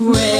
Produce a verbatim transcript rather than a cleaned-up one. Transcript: Red.